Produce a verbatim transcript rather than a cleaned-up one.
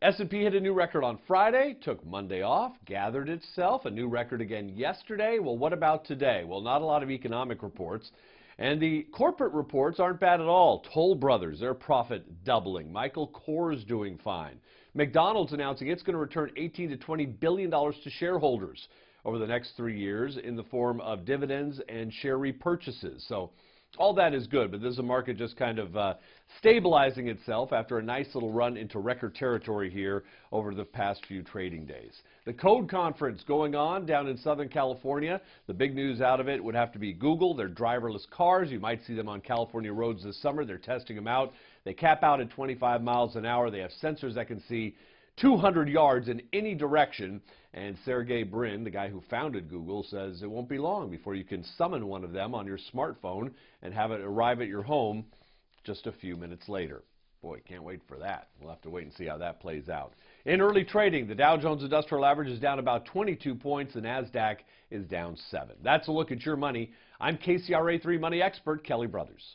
S and P hit a new record on Friday, took Monday off, gathered itself, a new record again yesterday. Well, what about today? Well, not a lot of economic reports. And the corporate reports aren't bad at all. Toll Brothers, their profit doubling. Michael Kors doing fine. McDonald's announcing it's going to return eighteen to twenty billion dollars to shareholders over the next three years in the form of dividends and share repurchases. So all that is good, but this is a market just kind of uh, stabilizing itself after a nice little run into record territory here over the past few trading days. The code conference going on down in Southern California. The big news out of it would have to be Google, their driverless cars. You might see them on California roads this summer. They're testing them out. They cap out at twenty-five miles an hour. They have sensors that can see two hundred yards in any direction, and Sergey Brin, the guy who founded Google, says it won't be long before you can summon one of them on your smartphone and have it arrive at your home just a few minutes later. Boy, can't wait for that. We'll have to wait and see how that plays out. In early trading, the Dow Jones Industrial Average is down about twenty-two points. The NASDAQ is down seven. That's a look at your money. I'm K C R A three Money Expert Kelly Brothers.